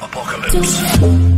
Apocalypse.